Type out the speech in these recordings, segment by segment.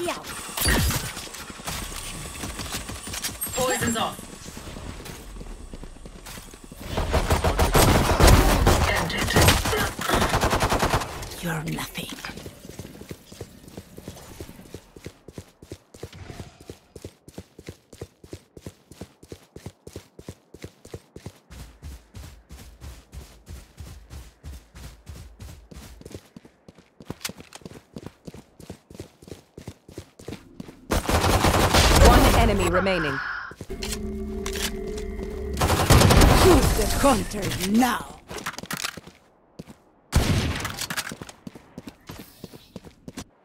Everybody out. Poison's off. You're nothing. One enemy remaining. Choose the counter now.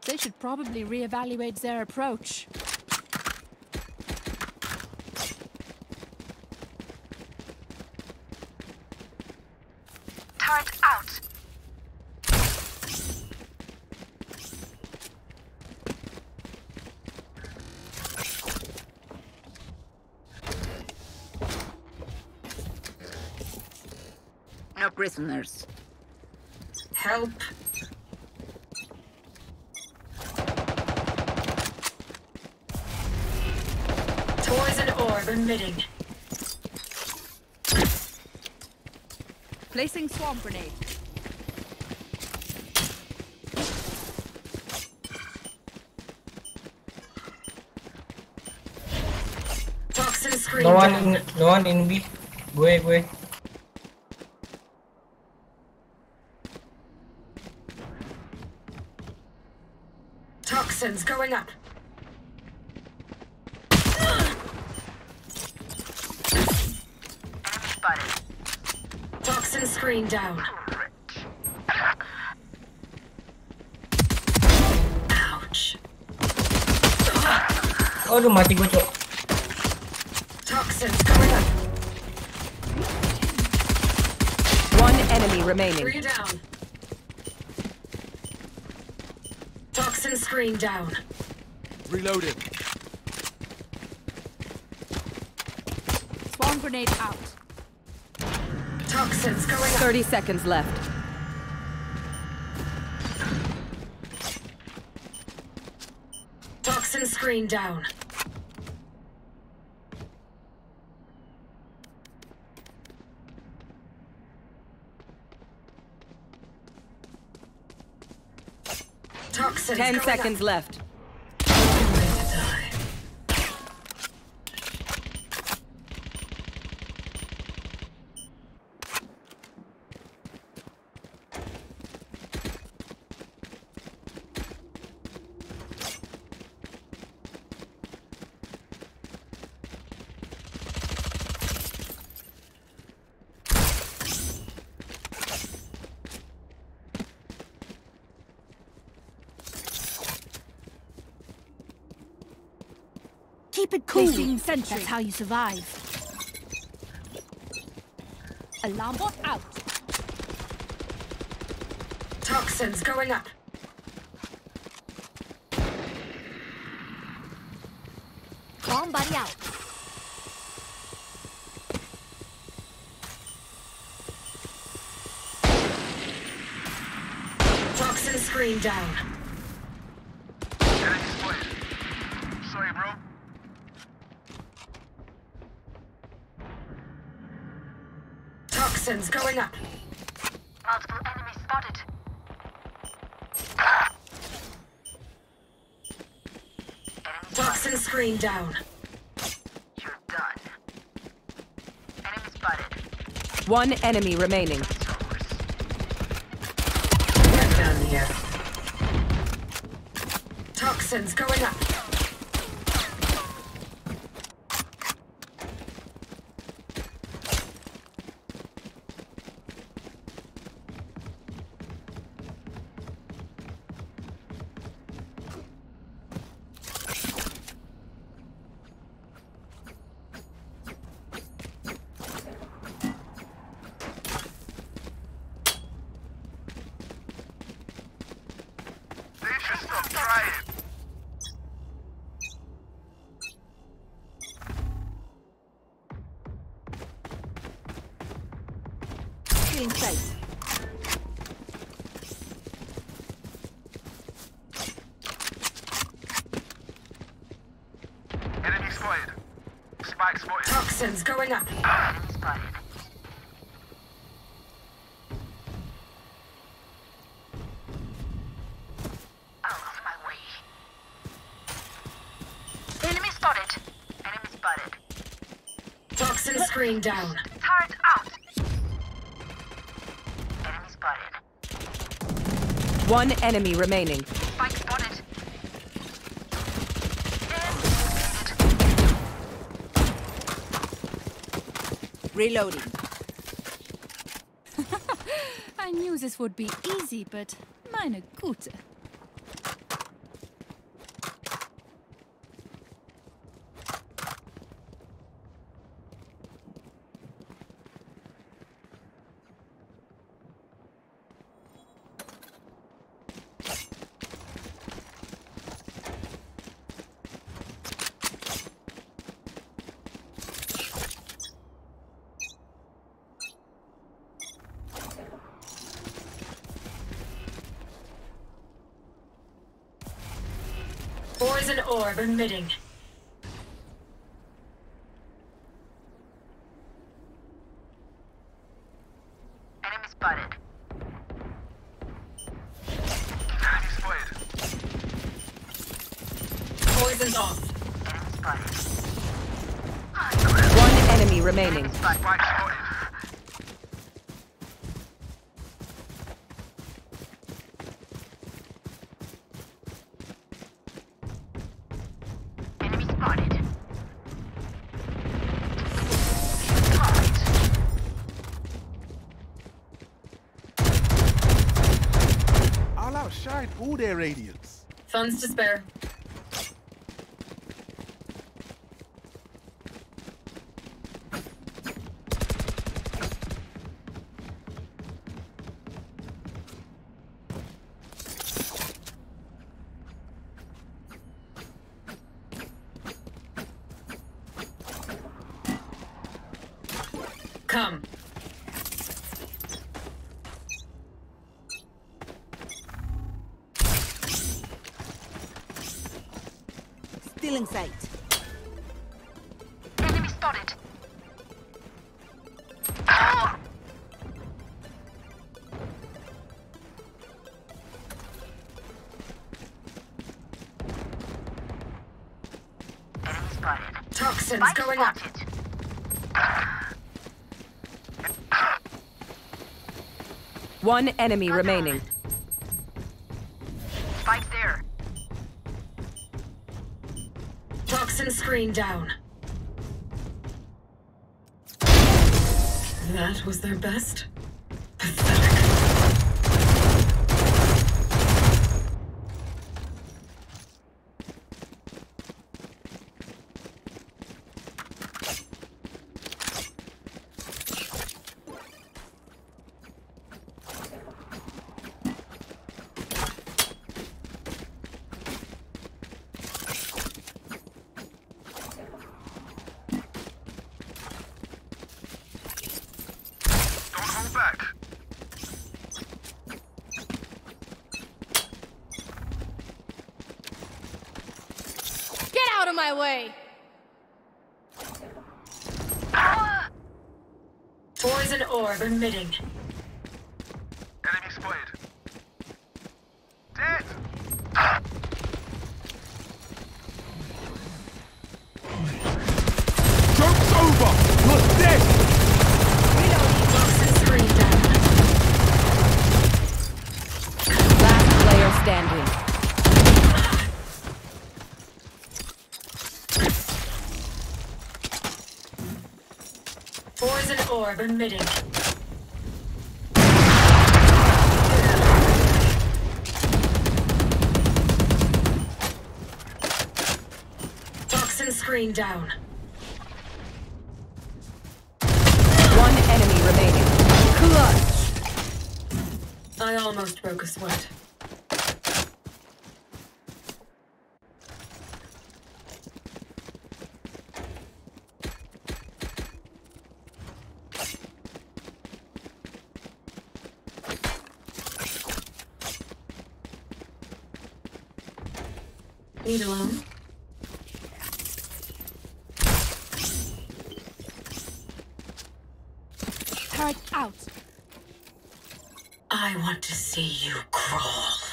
They should probably reevaluate their approach. Turret out. No prisoners. Help. Emitting. Placing swamp grenade. Toxin screen. No one in B. Go away, go away. Toxins going up. Toxin screen down. Ouch. Aduh, mati gue, Cok. Toxins coming up. One enemy remaining. Three down. Toxin screen down. Reloaded. Swarm grenade out. Toxins going up. 30 seconds left. Toxin screen down. Toxins 10 seconds up. Left. Keep it cool. That's how you survive. Alarm bot out. Toxins going up. Bomb body out. Toxin screen down. Sorry, bro. Toxins going up. Multiple enemies spotted. Toxin screen down. You're done. Enemy spotted. One enemy remaining. Get down here. Toxins going up. In sight. Toxins going up. Screen down. Turret out. Enemy spotted. One enemy remaining. Spike spotted. Reloading. I knew this would be easy, but meine Güte. Poison orb emitting. Enemy spotted. Enemy spotted. Poison off. Enemy spotted. One enemy remaining. Shine all their radiance. Funds to spare. Come. Stealing sight. Enemy spotted. Ah! Enemy spotted. Toxins spike going spotted. Up. One enemy remaining. Spike there. Toxin screen down. That was their best? Pathetic. My way. Poison orb emitting. Enemy spotted. Dead. Joke's over. You're dead. We don't need boxes to read down. Last player standing. Poison orb emitting. Toxin screen down. One enemy remaining. Clutch! I almost broke a sweat. Need alone. want to see you crawl.